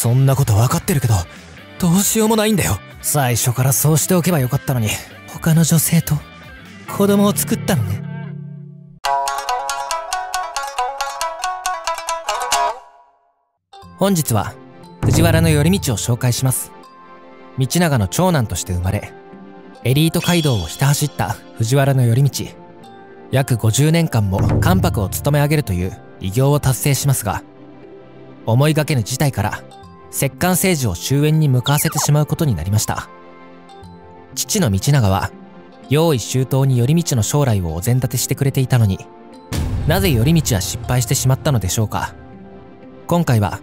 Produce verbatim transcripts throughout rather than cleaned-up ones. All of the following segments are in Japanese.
そんなこと分かってるけど、どうしようもないんだよ。最初からそうしておけばよかったのに、他の女性と子供を作ったのね。本日は藤原の頼道を紹介します。道長の長男として生まれ、エリート街道をひた走った藤原の頼道、約ごじゅうねんかんも関白を務め上げるという偉業を達成しますが、思いがけぬ事態から摂関政治を終焉に向かわせてしまうことになりました。父の道長は用意周到に頼道の将来をお膳立てしてくれていたのに、なぜ頼道は失敗してしまったのでしょうか。今回は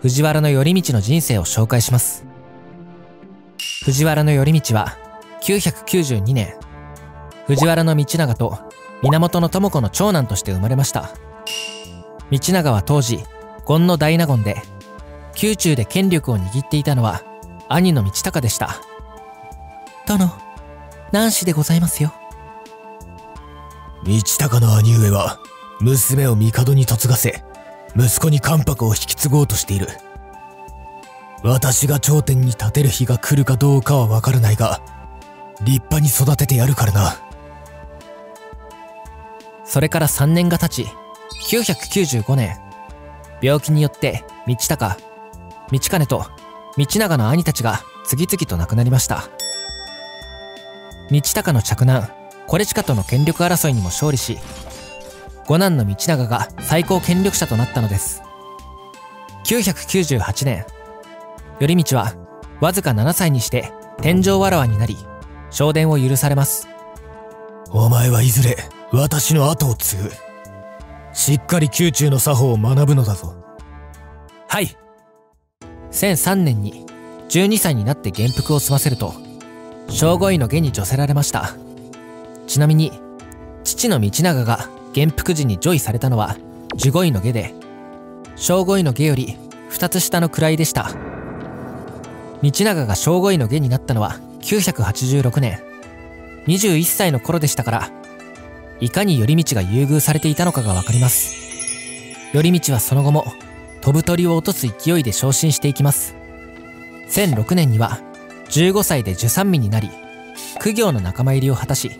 藤原の頼道の人生を紹介します。藤原の頼道はきゅうひゃくきゅうじゅうにねん、藤原の道長と源智子の長男として生まれました。道長は当時権の大納言で、宮中で権力を握っていたのは兄の道隆でした。殿、男子でございますよ。道隆の兄上は娘を帝に嫁がせ、息子に関白を引き継ごうとしている。私が頂点に立てる日が来るかどうかは分からないが、立派に育ててやるからな。それからさんねんが経ち、きゅうひゃくきゅうじゅうごねん、病気によって道隆、道兼と道長の兄たちが次々と亡くなりました。道隆の嫡男惟親との権力争いにも勝利し、五男の道長が最高権力者となったのです。きゅうひゃくきゅうじゅうはちねん、頼道はわずかななさいにして天井わらわになり、昇殿を許されます。お前はいずれ私の後を継ぐ。しっかり宮中の作法を学ぶのだぞ。はい。せんさんねんにじゅうにさいになって元服を済ませると、正五位の下に叙せられました。ちなみに父の道長が元服時に叙位されたのは十五位の下で、正五位の下よりふたつ下の位でした。道長が正五位の下になったのはきゅうひゃくはちじゅうろくねん、にじゅういっさいの頃でしたから、いかに頼道が優遇されていたのかが分かります。頼道はその後も飛ぶ鳥を落とす勢いで昇進していきます。せんろくねんにはじゅうごさいで従三位になり、公卿の仲間入りを果たし、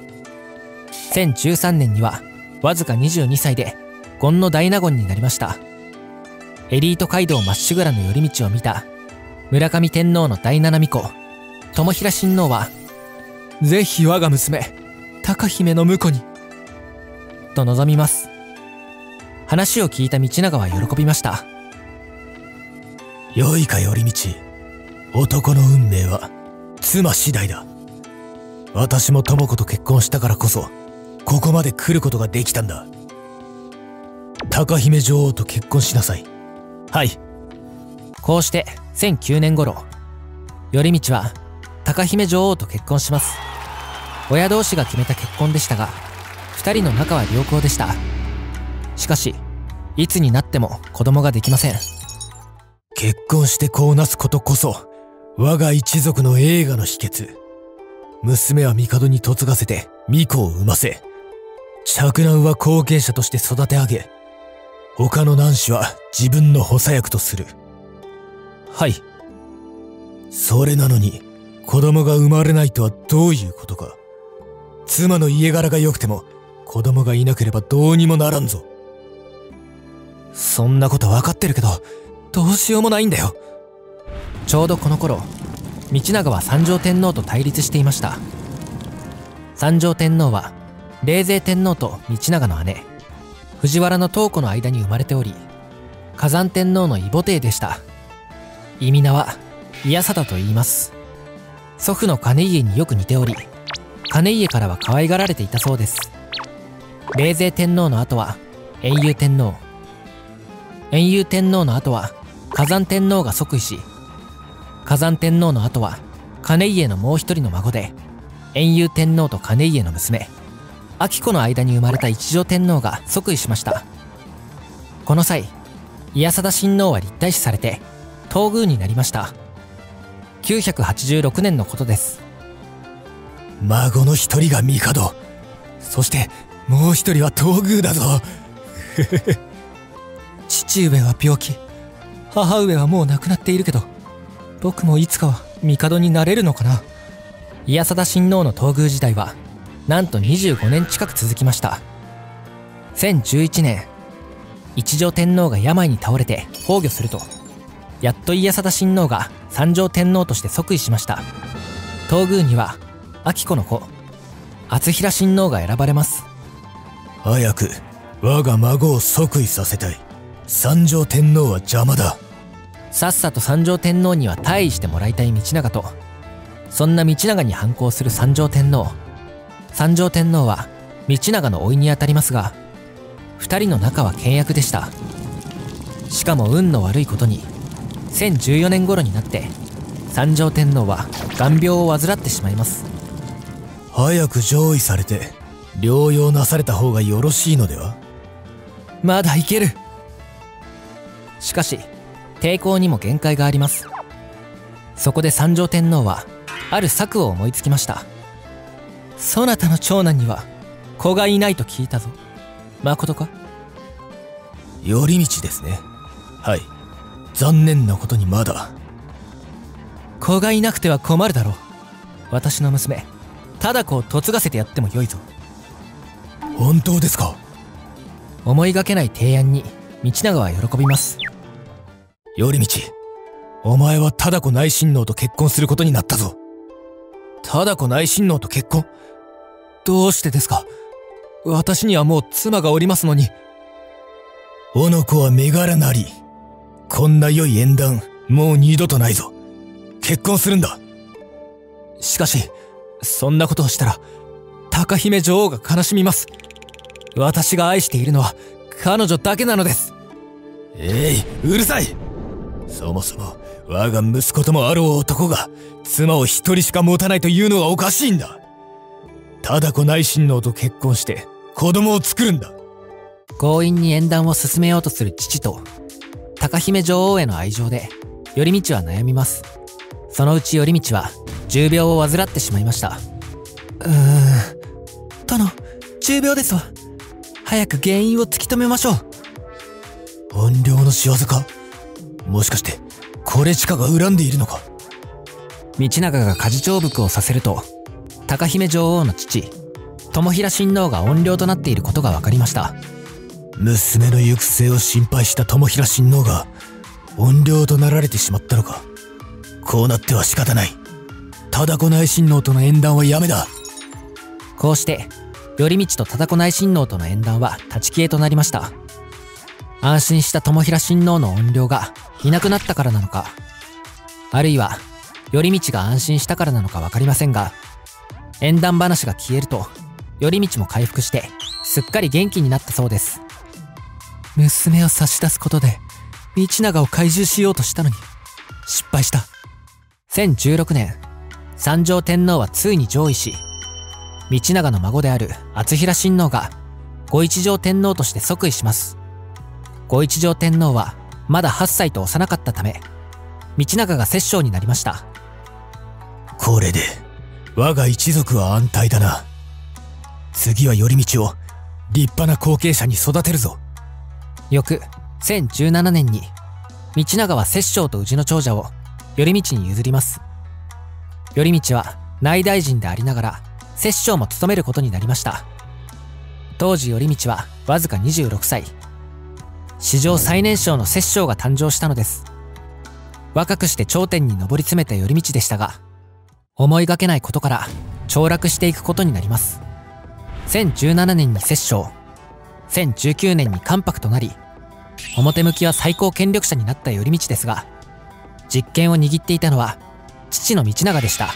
せんじゅうさんねんにはわずかにじゅうにさいで権の大納言になりました。エリート街道まっしぐらの頼道を見た村上天皇の第七皇子友平親王は、ぜひ我が娘高姫の婿にと望みます。話を聞いた道長は喜びました。良いか頼道、男の運命は妻次第だ。私も智子と結婚したからこそここまで来ることができたんだ。高姫女王と結婚しなさい。はい。こうしてせんきゅうねん頃、頼道は高姫女王と結婚します。親同士が決めた結婚でしたが、ふたりの仲は良好でした。しかしいつになっても子供ができません。結婚して子をなすことこそ我が一族の栄華の秘訣。娘は帝に嫁がせて巫女を産ませ、嫡男は後継者として育て上げ、他の男子は自分の補佐役とする。はい。それなのに子供が生まれないとはどういうことか。妻の家柄が良くても子供がいなければどうにもならんぞ。そんなこと分かってるけど、どうしようもないんだよ。ちょうどこの頃、道長は三条天皇と対立していました。三条天皇は冷泉天皇と道長の姉藤原の東子の間に生まれており、火山天皇の異母弟でした。異名は嫌貞と言います。祖父の兼家によく似ており、兼家からは可愛がられていたそうです。冷泉天皇の後は円融天皇、円融天皇の後は火山天皇が即位し、火山天皇の後は兼家のもう一人の孫で、円融天皇と兼家の娘明子の間に生まれた一条天皇が即位しました。この際嫌貞親王は立太子されて東宮になりました。きゅうひゃくはちじゅうろくねんのことです。孫の一人が帝、そしてもう一人は東宮だぞ。父上は病気、母上はもう亡くなっているけど、僕もいつかは帝になれるのかな。宮貞親王の東宮時代はなんとにじゅうごねん近く続きました。せんじゅういちねん、一条天皇が病に倒れて崩御すると、やっと家定親王が三条天皇として即位しました。東宮には明子の子敦平親王が選ばれます。早く我が孫を即位させたい。三条天皇は邪魔だ。さっさと三条天皇には退位してもらいたい道長と、そんな道長に反抗する三条天皇。三条天皇は道長の甥にあたりますが、二人の仲は険悪でした。しかも運の悪いことにせんじゅうよねん頃になって三条天皇は眼病を患ってしまいます。早く上位されて療養なされた方がよろしいのでは。まだいける。しかし抵抗にも限界があります。そこで三条天皇はある策を思いつきました。そなたの長男には子がいないと聞いたぞ。まことか。寄り道ですね。はい、残念なことにまだ。子がいなくては困るだろう。私の娘忠子を嫁がせてやってもよいぞ。本当ですか。思いがけない提案に道長は喜びます。頼道、お前は忠子内親王と結婚することになったぞ。忠子内親王と結婚。どうしてですか。私にはもう妻がおりますのに。おの子は身柄なり。こんな良い縁談、もう二度とないぞ。結婚するんだ。しかし、そんなことをしたら、高姫女王が悲しみます。私が愛しているのは、彼女だけなのです。えい、うるさい。そもそも、我が息子ともあろう男が、妻を一人しか持たないというのはおかしいんだ。忠子内親王と結婚して、子供を作るんだ。強引に縁談を進めようとする父と、高姫女王への愛情で頼道は悩みます。そのうち頼道は重病を患ってしまいました。うーん、殿、重病ですわ。早く原因を突き止めましょう。怨霊の仕業か。もしかしてこれしかが恨んでいるのか。道長が家事調伏をさせると、高姫女王の父友平親王が怨霊となっていることが分かりました。娘の行く末を心配した友平親王が怨霊となられてしまったのか。こうなっては仕方ない。忠子内親王との縁談はやめだ。こうして頼道と忠子内親王との縁談は立ち消えとなりました。安心した友平親王の怨霊がいなくなったからなのか、あるいは頼道が安心したからなのか分かりませんが、縁談話が消えると頼道も回復してすっかり元気になったそうです。娘を差し出すことで道長を懐柔しようとしたのに失敗した。せんじゅうろくねん、三条天皇はついに上位し、道長の孫である敦平親王が後一条天皇として即位します。後一条天皇はまだはっさいと幼かったため、道長が摂政になりました。これで我が一族は安泰だな。次は頼道を立派な後継者に育てるぞ。翌せんじゅうななねんに道長は摂政と宇治の長者を頼道に譲ります。頼道は内大臣でありながら摂政も務めることになりました。当時頼道はわずかにじゅうろくさい。史上最年少の摂政が誕生したのです。若くして頂点に上り詰めた頼道でしたが、思いがけないことから凋落していくことになります。せんじゅうななねんに摂政、せんじゅうきゅうねんに関白となり、表向きは最高権力者になった頼道ですが、実権を握っていたのは父の道長でした。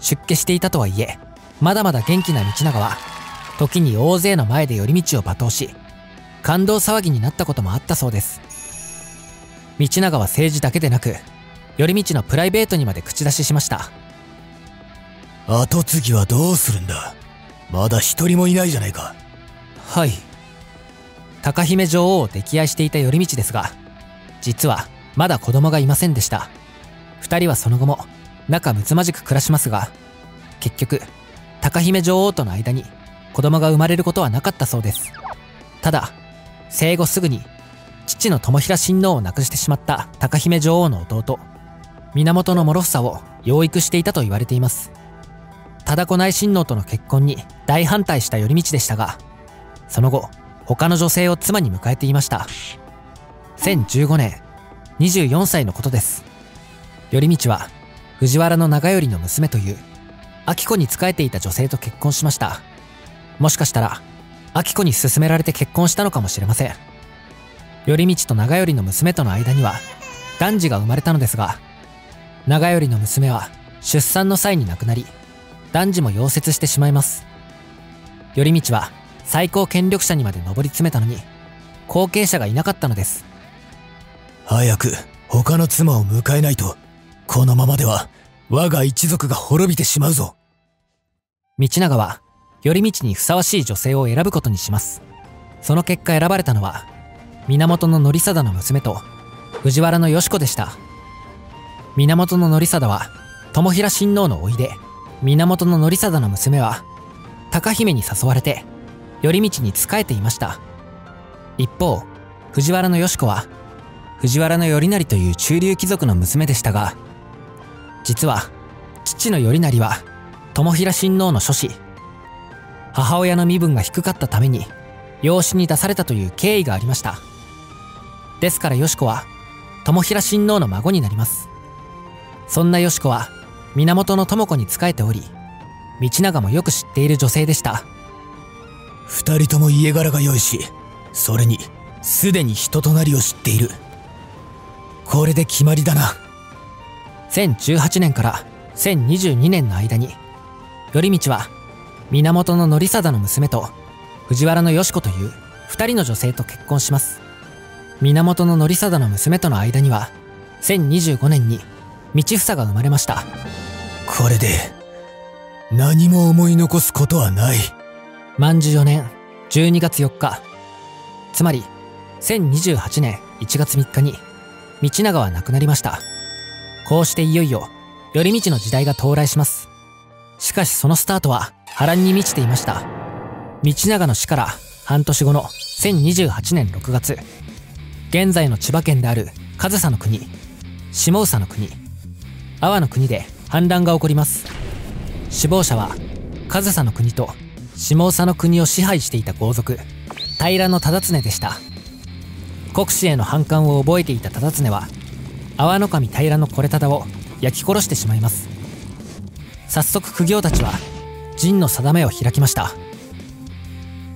出家していたとはいえ、まだまだ元気な道長は時に大勢の前で頼道を罵倒し、感動騒ぎになったこともあったそうです。道長は政治だけでなく頼道のプライベートにまで口出ししました。跡継ぎはどうするんだ。まだ一人もいないじゃないか。はい。高姫女王を溺愛していた頼道ですが、実はまだ子供がいませんでした。ふたりはその後も仲睦まじく暮らしますが、結局高姫女王との間に子供が生まれることはなかったそうです。ただ生後すぐに父の友平親王を亡くしてしまった高姫女王の弟、源諸房を養育していたと言われています。忠子内親王との結婚に大反対した頼道でしたが、その後、他の女性を妻に迎えていました。せんじゅうごねん、にじゅうよんさいのことです。頼道は、藤原の長頼の娘という、明子に仕えていた女性と結婚しました。もしかしたら、明子に勧められて結婚したのかもしれません。頼道と長頼の娘との間には、男児が生まれたのですが、長頼の娘は出産の際に亡くなり、男児も夭折してしまいます。頼道は最高権力者にまで上り詰めたのに、後継者がいなかったのです。早く他の妻を迎えないと、このままでは我が一族が滅びてしまうぞ。道長は、頼道にふさわしい女性を選ぶことにします。その結果選ばれたのは、源範貞の娘と藤原の淑子でした。源範貞は、友平親王の甥で、源範貞の娘は、高姫に誘われて、頼道に仕えていました。一方、藤原の淑子は、藤原の頼成という中流貴族の娘でしたが、実は、父の頼成は、友平親王の諸子、母親の身分が低かったために養子に出されたという経緯がありました。ですからよし子は友平親王の孫になります。そんなよし子は源智子に仕えており、道長もよく知っている女性でした。二人とも家柄が良いし、それにすでに人となりを知っている。これで決まりだな。せんじゅうはちねんからせんにじゅうにねんの間に頼道は源の範貞の娘と藤原の淑子という二人の女性と結婚します。源の範貞の娘との間には、せんにじゅうごねんに道房が生まれました。これで、何も思い残すことはない。万寿よねんじゅうにがつよっか、つまり、せんにじゅうはちねんいちがつみっかに、道長は亡くなりました。こうしていよいよ、頼道の時代が到来します。しかしそのスタートは、波乱に満ちていました。道長の死から半年後のせんにじゅうはちねんろくがつ、現在の千葉県である上総の国、下総の国、阿波の国で反乱が起こります。首謀者は上総の国と下総の国を支配していた豪族、平忠常でした。国司への反感を覚えていた忠常は、阿波守平惟忠を焼き殺してしまいます。早速公卿たちは、陣の定めを開きました。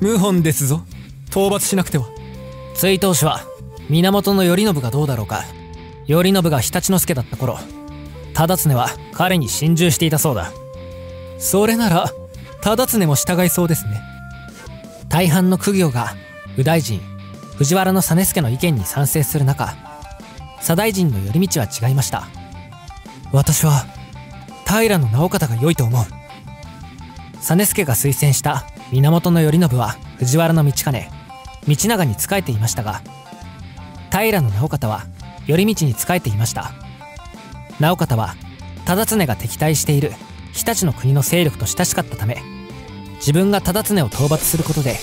謀反ですぞ。討伐しなくては。追討使は、源頼信がどうだろうか。頼信が常陸之助だった頃、忠常は彼に心中していたそうだ。それなら、忠常も従いそうですね。大半の公卿が、右大臣、藤原実資の意見に賛成する中、左大臣の頼道は違いました。私は、平直方が良いと思う。実資が推薦した源頼信は藤原道兼、道長に仕えていましたが、平直方は頼道に仕えていました。直方は忠常が敵対している日立の国の勢力と親しかったため、自分が忠常を討伐することで、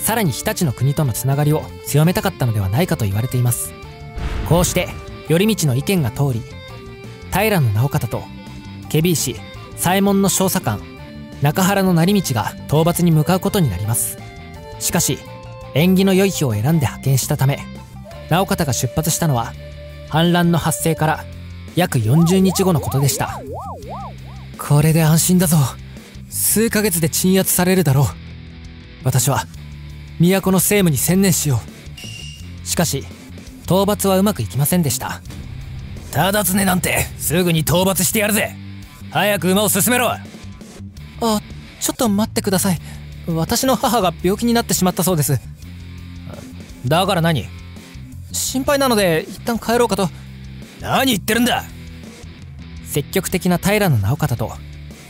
さらに日立の国とのつながりを強めたかったのではないかと言われています。こうして頼道の意見が通り、平直方と検非使左衛門の少佐官中原の成道が討伐に向かうことになります。しかし縁起の良い日を選んで派遣したため、直方が出発したのは反乱の発生から約よんじゅうにちごのことでした。これで安心だぞ。数ヶ月で鎮圧されるだろう。私は都の政務に専念しよう。しかし討伐はうまくいきませんでした。忠常なんてすぐに討伐してやるぜ。早く馬を進めろ。あ、ちょっと待ってください。私の母が病気になってしまったそうです。だから何？心配なので一旦帰ろうかと。何言ってるんだ。積極的な平直方と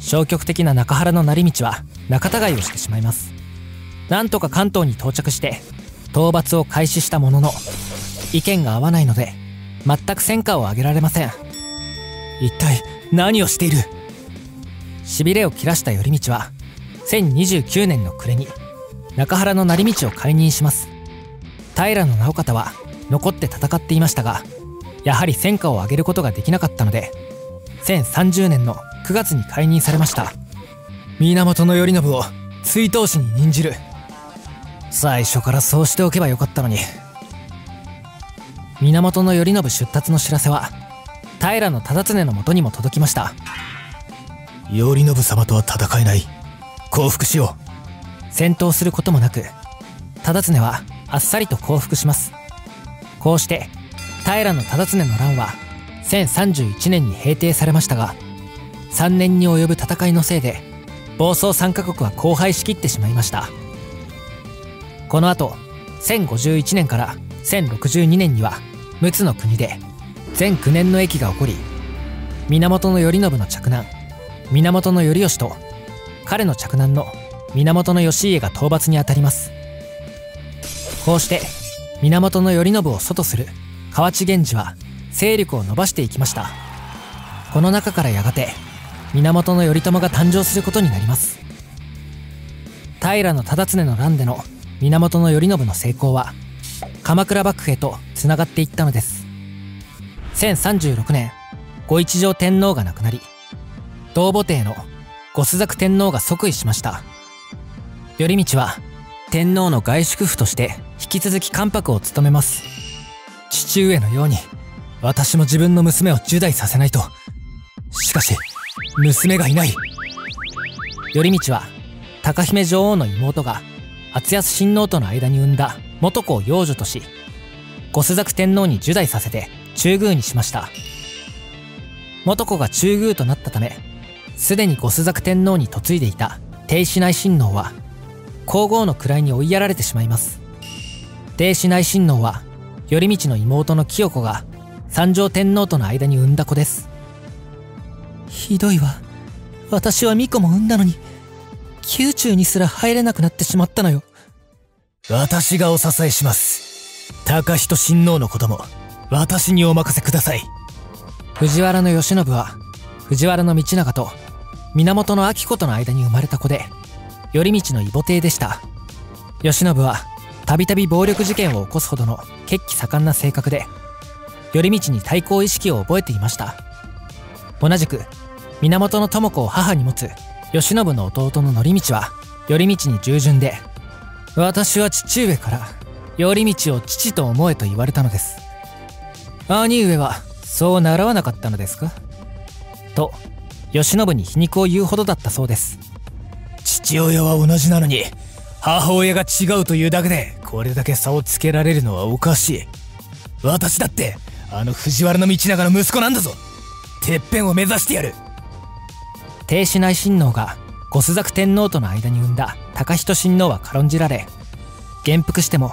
消極的な中原の成道は仲違いをしてしまいます。なんとか関東に到着して討伐を開始したものの、意見が合わないので全く戦果を上げられません。一体何をしている。しびれを切らした頼道はせんにじゅうきゅうねんの暮れに中原の成道を解任します。平直方は残って戦っていましたが、やはり戦果を上げることができなかったのでせんさんじゅうねんのくがつに解任されました。源頼信を追討使に任じる。最初からそうしておけばよかったのに。源頼信出立の知らせは平忠常のもとにも届きました。頼信様とは戦えない、降伏しよう。戦闘することもなく忠常はあっさりと降伏します。こうして平忠常の乱はせんさんじゅういちねんに平定されましたが、さんねんに及ぶ戦いのせいで房総さんカ国は荒廃しきってしまいました。このあとせんごじゅういちねんからせんろくじゅうにねんには陸奥の国で全きゅうねんの役が起こり、源頼信の嫡男源頼義と彼の嫡男の源義家が討伐にあたります。こうして源頼信を祖とする河内源氏は勢力を伸ばしていきました。この中からやがて源頼朝が誕生することになります。平忠常の乱での源頼信の成功は鎌倉幕府へとつながっていったのです。せんさんじゅうろくねん後一条天皇が亡くなり、同母帝の後朱雀天皇が即位しました。頼通は天皇の外宿婦として引き続き関白を務めます。父上のように私も自分の娘を入内させないと。しかし娘がいない。頼通は高姫女王の妹が敦康親王との間に産んだ元子を養女とし、後朱雀天皇に入内させて中宮にしました。元子が中宮となったため、すでに後朱雀天皇に嫁いでいた鄭子内親王は皇后の位に追いやられてしまいます。鄭子内親王は頼通の妹の清子が三条天皇との間に産んだ子です。ひどいわ、私は巫女も産んだのに宮中にすら入れなくなってしまったのよ。私がお支えします。高仁親王の子供、私にお任せください。藤原の慶喜は藤原の道長と源の明子との間に生まれた子で、頼通の異母弟でした。慶喜はたびたび暴力事件を起こすほどの血気盛んな性格で、頼通に対抗意識を覚えていました。同じく源の智子を母に持つ慶喜の弟の則道は頼通に従順で、私は父上から頼通を父と思えと言われたのです。兄上はそう習わなかったのですかと慶喜に皮肉を言うほどだったそうです。父親は同じなのに母親が違うというだけでこれだけ差をつけられるのはおかしい。私だってあの藤原道長の息子なんだぞ。てっぺんを目指してやる。鄭子内親王が後朱雀天皇との間に産んだ高仁親王は軽んじられ、元服しても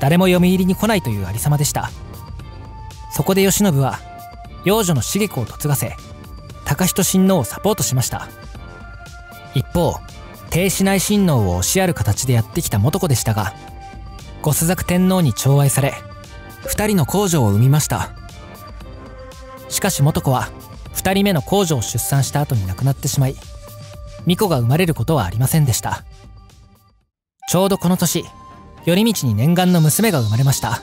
誰も嫁入りに来ないというありさまでした。そこで慶喜は養女の重子を嫁がせ、高仁親王をサポートしました。一方、鄭子内親王を押しやる形でやってきた素子でしたが、後朱雀天皇に寵愛されふたりの皇女を生みました。しかし素子はふたりめの皇女を出産した後に亡くなってしまい、巫女が生まれることはありませんでした。ちょうどこの年、頼通に念願の娘が生まれました。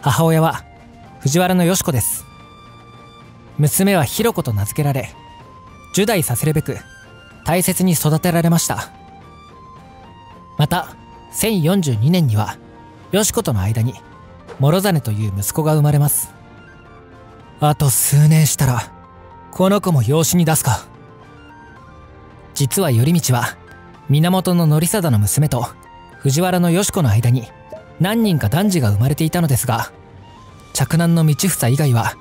母親は藤原の淑子です。娘は弘子と名付けられ、入内させるべく大切に育てられました。またせんよんじゅうにねんには淑子との間に諸実という息子が生まれます。あと数年したらこの子も養子に出すか。実は頼通は源の則貞の娘と藤原の淑子の間に何人か男児が生まれていたのですが、嫡男の道房以外は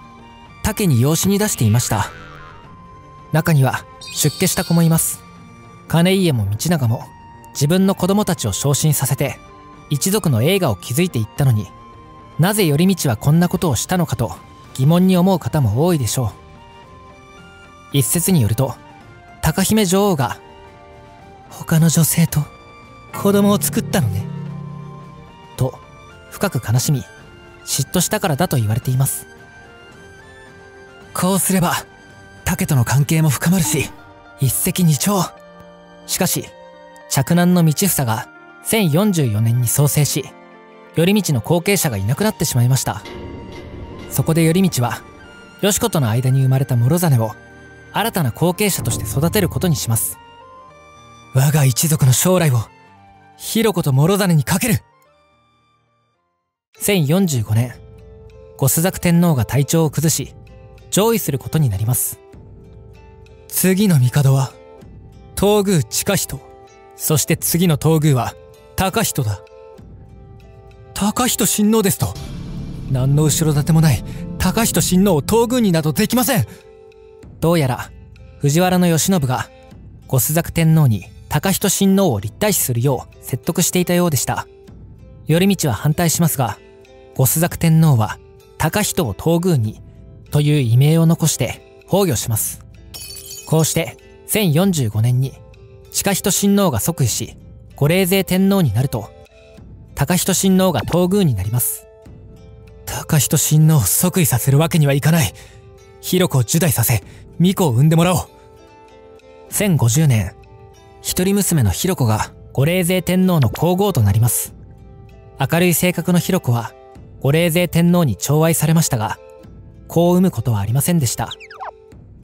他家に養子に出していました。中には出家した子もいます。金家も道長も自分の子供たちを昇進させて一族の栄華を築いていったのに、なぜ頼通はこんなことをしたのかと疑問に思う方も多いでしょう。一説によると、高姫女王が他の女性と子供を作ったのねと深く悲しみ、嫉妬したからだと言われています。こうすれば他家との関係も深まるし一石二鳥。しかし嫡男の道房がせんよんじゅうよねんに創生し、頼道の後継者がいなくなってしまいました。そこで頼道は義子との間に生まれた諸実を新たな後継者として育てることにします。我が一族の将来を広子と諸実にかける。せんよんじゅうごねん、後朱雀天皇が体調を崩し上位することになります。次の帝は東宮親仁、そして次の東宮は高仁だ。高仁親王ですと何の後ろ盾もない高仁親王を東宮になどできません。どうやら藤原良信が後朱雀天皇に高仁親王を立太子するよう説得していたようでした。頼道は反対しますが、後朱雀天皇は高仁を東宮にという異名を残して崩御します。こうしてせんよんじゅうごねんに親仁親王が即位し後冷泉天皇になると、高仁親王が東宮になります。高仁親王を即位させるわけにはいかない。広子を入内させ巫女を産んでもらおう。せんごじゅうねん、一人娘の広子が後冷泉天皇の皇后となります。明るい性格の広子は後冷泉天皇に寵愛されましたが、子を産むことはありませんでした。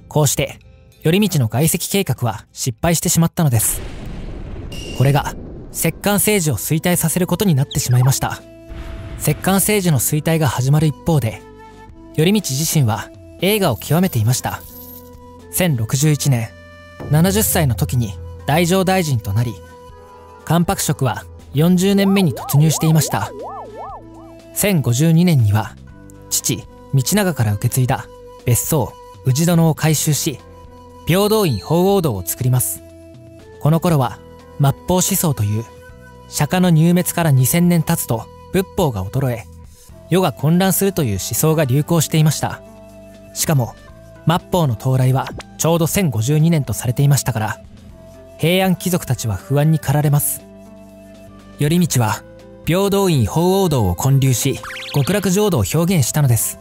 こうして頼道の外戚計画は失敗してしまったのです。これが摂関政治を衰退させることになってしまいました。摂関政治の衰退が始まる一方で、頼道自身は栄華を極めていました。せんろくじゅういちねん、ななじゅっさいの時に太政大臣となり、関白職はよんじゅうねんめに突入していました。せんごじゅうにねんには父道長から受け継いだ別荘氏殿を改修し、平等院鳳凰堂を作ります。この頃は末法思想という釈迦の入滅からにせんねん経つと仏法が衰え世が混乱するという思想が流行していました。しかも末法の到来はちょうどせんごじゅうにねんとされていましたから、平安貴族たちは不安に駆られます。頼道は平等院鳳凰堂を建立し極楽浄土を表現したのです。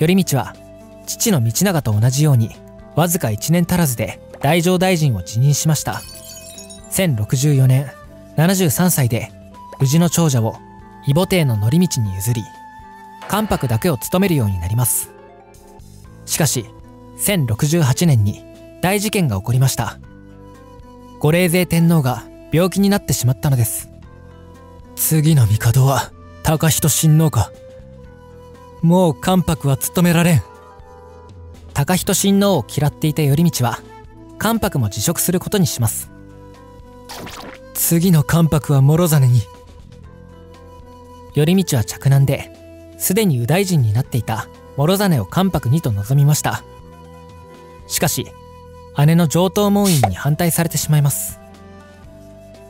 頼道は父の道長と同じようにわずかいちねん足らずで太政大臣を辞任しました。せんろくじゅうよねん、ななじゅうさんさいで宇治の長者を異母弟の則道に譲り、関白だけを務めるようになります。しかしせんろくじゅうはちねんに大事件が起こりました。後冷泉天皇が病気になってしまったのです。次の帝は高仁親王か。もう関白は務められん。高仁親王を嫌っていた頼道は関白も辞職することにします。次の関白は諸実に。頼道は嫡男ですでに右大臣になっていた諸実を関白にと望みました。しかし姉の上東門院に反対されてしまいます。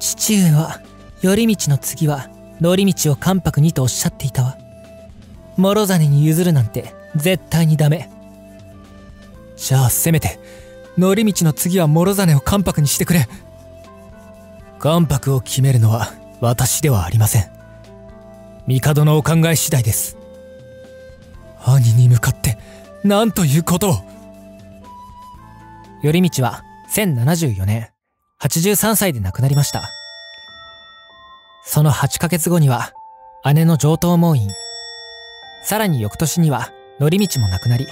父上は頼道の次は則道を関白にとおっしゃっていたわ。諸実に譲るなんて絶対にダメ。じゃあせめて則道の次は諸実を関白にしてくれ。関白を決めるのは私ではありません。帝のお考え次第です。兄に向かって何ということを。頼道はせんななじゅうよねん、はちじゅうさんさいで亡くなりました。そのはちかげつごには姉の上東門院、さらに翌年には則道も亡くなり、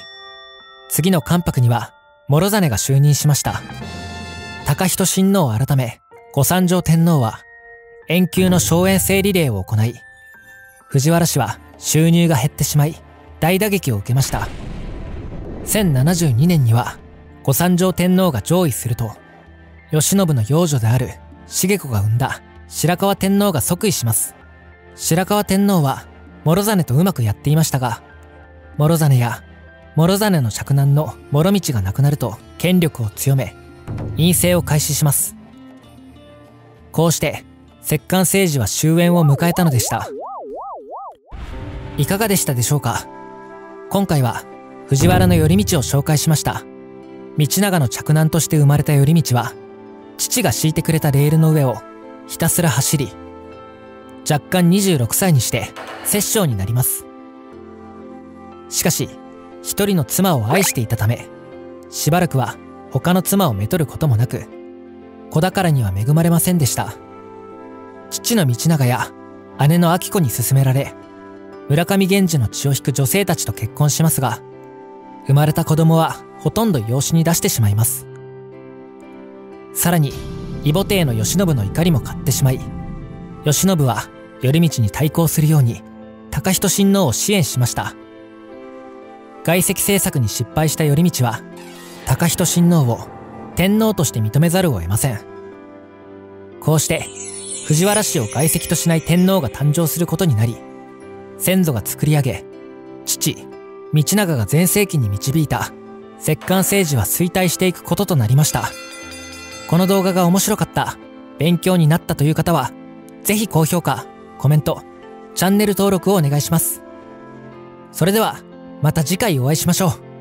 次の関白には諸実が就任しました。高仁親王改め後三条天皇は遠宮の荘園制リレーを行い、藤原氏は収入が減ってしまい大打撃を受けました。せんななじゅうにねんには後三条天皇が上位すると、慶喜の養女である重子が生んだ白河天皇が即位します。白河天皇は諸実とうまくやっていましたが、諸実や諸実の嫡男の諸道が亡くなると権力を強め院政を開始します。こうして摂関政治は終焉を迎えたのでした。いかがでしたでしょうか。今回は藤原頼道を紹介しました。道長の嫡男として生まれた頼道は父が敷いてくれたレールの上をひたすら走り、弱冠にじゅうろくさいにして摂政になります。しかし一人の妻を愛していたため、しばらくは他の妻をめとることもなく、子宝には恵まれませんでした。父の道長や姉の明子に勧められ、村上源氏の血を引く女性たちと結婚しますが、生まれた子供はほとんど養子に出してしまいます。さらに、異母弟の慶喜の怒りも買ってしまい、慶喜は頼道に対抗するように、高仁親王を支援しました。外戚政策に失敗した頼道は、高仁親王を天皇として認めざるを得ません。こうして、藤原氏を外戚としない天皇が誕生することになり、先祖が作り上げ、父、道長が全盛期に導いた、摂関政治は衰退していくこととなりました。この動画が面白かった、勉強になったという方は、ぜひ高評価、コメント、チャンネル登録をお願いします。それでは、また次回お会いしましょう。